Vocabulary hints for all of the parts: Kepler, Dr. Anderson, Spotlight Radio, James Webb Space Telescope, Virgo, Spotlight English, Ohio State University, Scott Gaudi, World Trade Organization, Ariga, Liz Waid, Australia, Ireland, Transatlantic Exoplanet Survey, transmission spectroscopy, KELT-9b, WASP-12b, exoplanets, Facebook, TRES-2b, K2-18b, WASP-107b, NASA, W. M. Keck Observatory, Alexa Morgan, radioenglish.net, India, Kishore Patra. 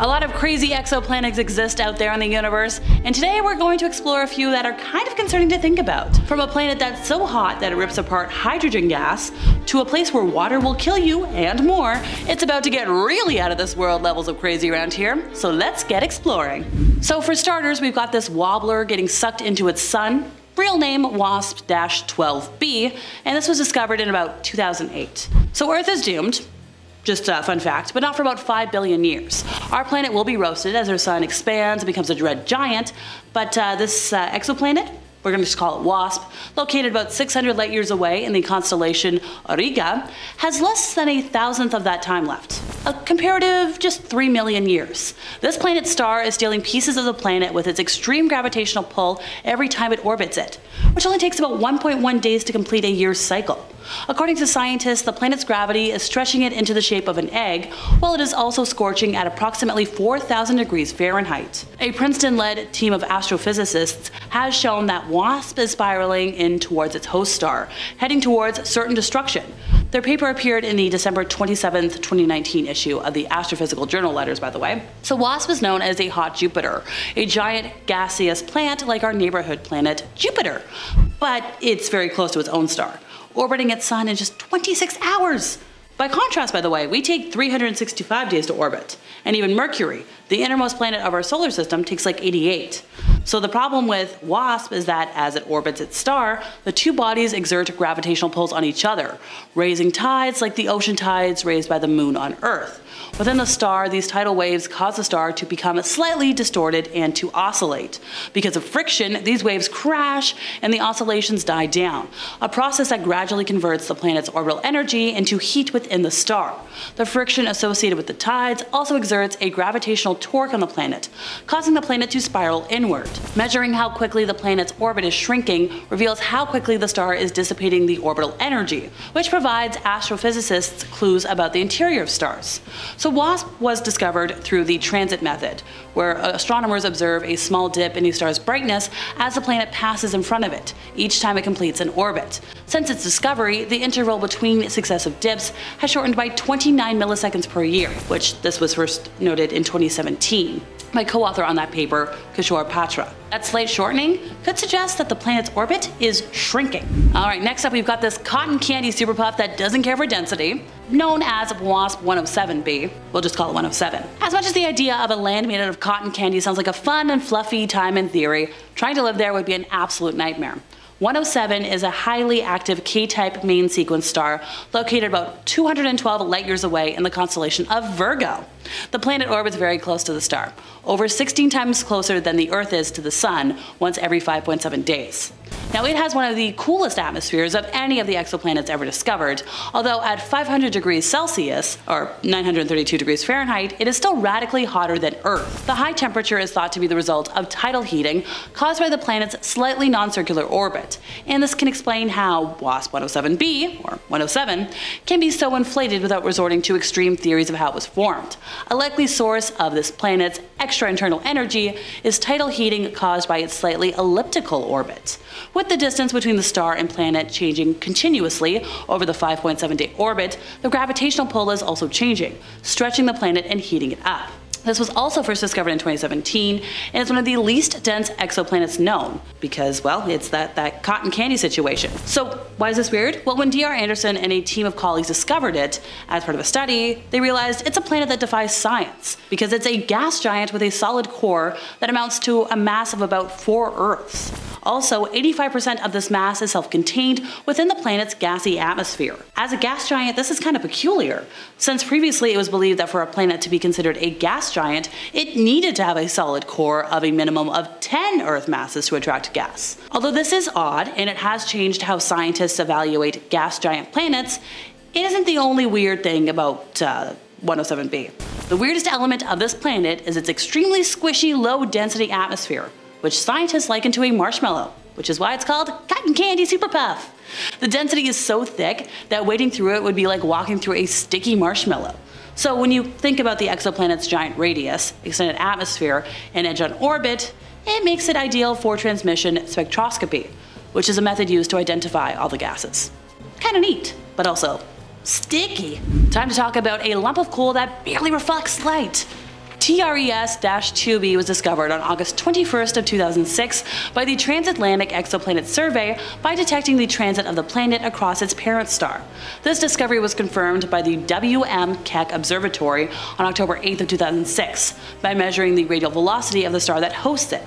A lot of crazy exoplanets exist out there in the universe, and today we're going to explore a few that are kind of concerning to think about. From a planet that's so hot that it rips apart hydrogen gas, to a place where water will kill you, and more. It's about to get really out of this world levels of crazy around here, so let's get exploring. So for starters, we've got this wobbler getting sucked into its sun. Real name WASP-12b, and this was discovered in about 2008. So Earth is doomed. Just a fun fact, but not for about 5 billion years. Our planet will be roasted as our sun expands and becomes a red giant, but this exoplanet, we're going to just call it WASP, located about 600 light years away in the constellation Ariga, has less than 1/1000th of that time left. A comparative just 3 million years. This planet's star is stealing pieces of the planet with its extreme gravitational pull every time it orbits it, which only takes about 1.1 days to complete a year's cycle. According to scientists, the planet's gravity is stretching it into the shape of an egg, while it is also scorching at approximately 4,000 degrees Fahrenheit. A Princeton-led team of astrophysicists has shown that WASP is spiraling in towards its host star, heading towards certain destruction. Their paper appeared in the December 27, 2019 issue of the Astrophysical Journal Letters, by the way. So WASP is known as a hot Jupiter, a giant gaseous planet like our neighborhood planet Jupiter, but it's very close to its own star, orbiting its sun in just 26 hours. By contrast, by the way, we take 365 days to orbit, and even Mercury, the innermost planet of our solar system, takes like 88. So the problem with WASP is that as it orbits its star, the two bodies exert gravitational pulls on each other, raising tides like the ocean tides raised by the moon on Earth. Within the star, these tidal waves cause the star to become slightly distorted and to oscillate. Because of friction, these waves crash and the oscillations die down, a process that gradually converts the planet's orbital energy into heat within the star. The friction associated with the tides also exerts a gravitational torque on the planet, causing the planet to spiral inward. Measuring how quickly the planet's orbit is shrinking reveals how quickly the star is dissipating the orbital energy, which provides astrophysicists clues about the interior of stars. So WASP was discovered through the transit method, where astronomers observe a small dip in a star's brightness as the planet passes in front of it, each time it completes an orbit. Since its discovery, the interval between successive dips has shortened by 29 milliseconds per year, which this was first noted in 2017. My co-author on that paper, Kishore Patra. That slight shortening could suggest that the planet's orbit is shrinking. Alright, next up we've got this cotton candy super puff that doesn't care for density, known as WASP-107b. We'll just call it 107. As much as the idea of a land made out of cotton candy sounds like a fun and fluffy time in theory, trying to live there would be an absolute nightmare. 107 is a highly active K-type main sequence star located about 212 light years away in the constellation of Virgo. The planet orbits very close to the star, over 16 times closer than the Earth is to the sun once every 5.7 days. Now it has one of the coolest atmospheres of any of the exoplanets ever discovered, although at 500 degrees Celsius, or 932 degrees Fahrenheit, it is still radically hotter than Earth. The high temperature is thought to be the result of tidal heating caused by the planet's slightly non-circular orbit, and this can explain how WASP-107b, or 107, can be so inflated without resorting to extreme theories of how it was formed. A likely source of this planet's extra internal energy is tidal heating caused by its slightly elliptical orbit, with the distance between the star and planet changing continuously over the 5.7-day orbit. The gravitational pull is also changing, stretching the planet and heating it up. This was also first discovered in 2017, and it's one of the least dense exoplanets known, because, well, it's that cotton candy situation. So why is this weird? Well, when Dr. Anderson and a team of colleagues discovered it as part of a study, they realized it's a planet that defies science, because it's a gas giant with a solid core that amounts to a mass of about 4 Earths. Also, 85% of this mass is self-contained within the planet's gassy atmosphere. As a gas giant, this is kind of peculiar, since previously it was believed that for a planet to be considered a gas giant, it needed to have a solid core of a minimum of 10 Earth masses to attract gas. Although this is odd, and it has changed how scientists evaluate gas giant planets, it isn't the only weird thing about 107b. The weirdest element of this planet is its extremely squishy, low-density atmosphere, which scientists liken to a marshmallow, which is why it's called cotton candy super puff. The density is so thick that wading through it would be like walking through a sticky marshmallow. So when you think about the exoplanet's giant radius, extended atmosphere, and edge on orbit, it makes it ideal for transmission spectroscopy, which is a method used to identify all the gases. Kinda neat, but also sticky. Time to talk about a lump of coal that barely reflects light. TRES-2b was discovered on August 21st of 2006 by the Transatlantic Exoplanet Survey by detecting the transit of the planet across its parent star. This discovery was confirmed by the W. M. Keck Observatory on October 8th of 2006 by measuring the radial velocity of the star that hosts it.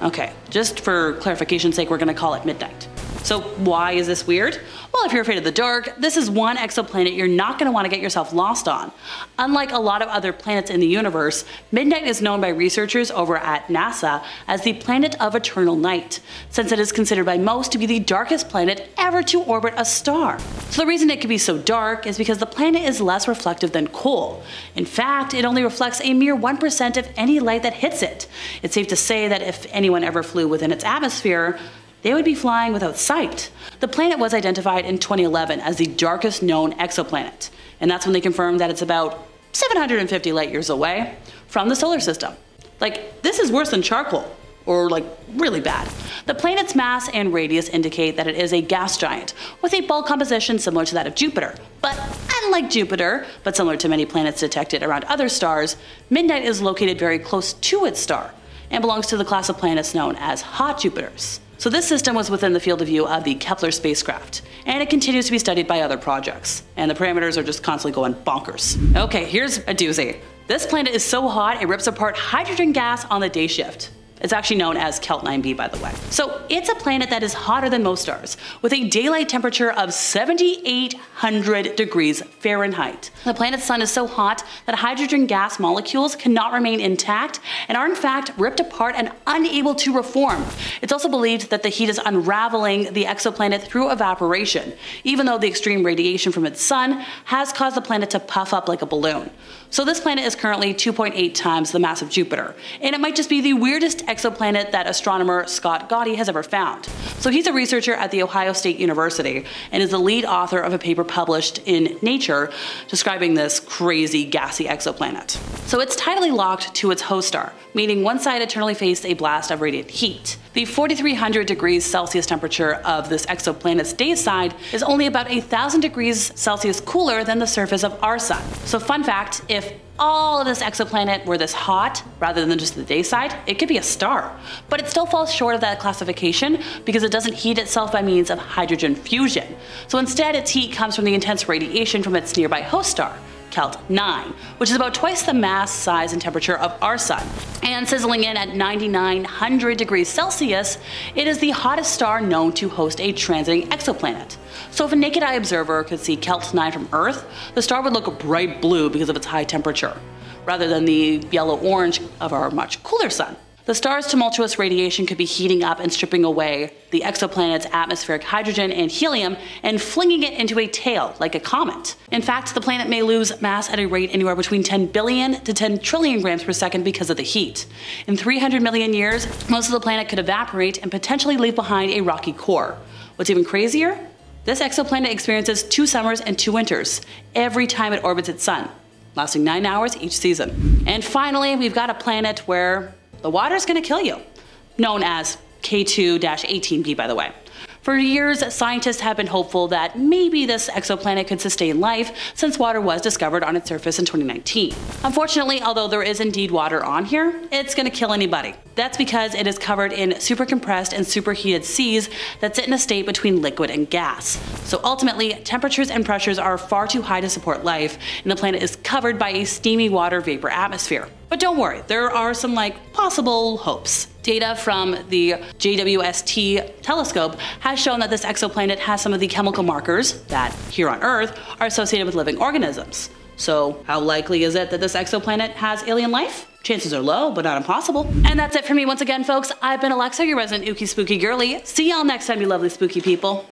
Okay, just for clarification's sake, we're gonna call it midnight. So why is this weird? Well, if you're afraid of the dark, this is one exoplanet you're not going to want to get yourself lost on. Unlike a lot of other planets in the universe, midnight is known by researchers over at NASA as the planet of eternal night, since it is considered by most to be the darkest planet ever to orbit a star. So the reason it can be so dark is because the planet is less reflective than coal. In fact, it only reflects a mere 1% of any light that hits it. It's safe to say that if anyone ever flew within its atmosphere, they would be flying without sight. The planet was identified in 2011 as the darkest known exoplanet, and that's when they confirmed that it's about 750 light years away from the solar system. Like, this is worse than charcoal, or like really bad. The planet's mass and radius indicate that it is a gas giant with a bulk composition similar to that of Jupiter. But unlike Jupiter, but similar to many planets detected around other stars, midnight is located very close to its star and belongs to the class of planets known as hot Jupiters. So this system was within the field of view of the Kepler spacecraft, and it continues to be studied by other projects, and the parameters are just constantly going bonkers. Okay, here's a doozy. This planet is so hot it rips apart hydrogen gas on the day shift. It's actually known as KELT-9b, by the way. So it's a planet that is hotter than most stars, with a daylight temperature of 7,800 degrees Fahrenheit. The planet's sun is so hot that hydrogen gas molecules cannot remain intact and are in fact ripped apart and unable to reform. It's also believed that the heat is unraveling the exoplanet through evaporation, even though the extreme radiation from its sun has caused the planet to puff up like a balloon. So this planet is currently 2.8 times the mass of Jupiter, and it might just be the weirdest exoplanet that astronomer Scott Gaudi has ever found. So he's a researcher at the Ohio State University and is the lead author of a paper published in Nature describing this crazy gassy exoplanet. So it's tidally locked to its host star, meaning one side eternally faced a blast of radiant heat. The 4,300 degrees Celsius temperature of this exoplanet's day side is only about 1,000 degrees Celsius cooler than the surface of our sun. So fun fact, if all of this exoplanet were this hot, rather than just the day side, it could be a star. But it still falls short of that classification because it doesn't heat itself by means of hydrogen fusion. So instead, its heat comes from the intense radiation from its nearby host star, KELT-9, which is about twice the mass, size, and temperature of our sun. And sizzling in at 9,900 degrees Celsius, it is the hottest star known to host a transiting exoplanet. So if a naked eye observer could see KELT-9 from Earth, the star would look bright blue because of its high temperature, rather than the yellow-orange of our much cooler sun. The star's tumultuous radiation could be heating up and stripping away the exoplanet's atmospheric hydrogen and helium and flinging it into a tail, like a comet. In fact, the planet may lose mass at a rate anywhere between 10 billion to 10 trillion grams per second because of the heat. In 300 million years, most of the planet could evaporate and potentially leave behind a rocky core. What's even crazier? This exoplanet experiences 2 summers and 2 winters every time it orbits its sun, lasting 9 hours each season. And finally, we've got a planet where the water's gonna kill you, known as K2-18b, by the way. For years, scientists have been hopeful that maybe this exoplanet could sustain life since water was discovered on its surface in 2019. Unfortunately, although there is indeed water on here, it's gonna kill anybody. That's because it is covered in supercompressed and superheated seas that sit in a state between liquid and gas. So ultimately, temperatures and pressures are far too high to support life, and the planet is covered by a steamy water vapor atmosphere. But don't worry, there are some possible hopes. Data from the JWST telescope has shown that this exoplanet has some of the chemical markers that, here on Earth, are associated with living organisms. So how likely is it that this exoplanet has alien life? Chances are low, but not impossible. And that's it for me once again, folks. I've been Alexa, your resident ooky spooky girly. See y'all next time, you lovely spooky people.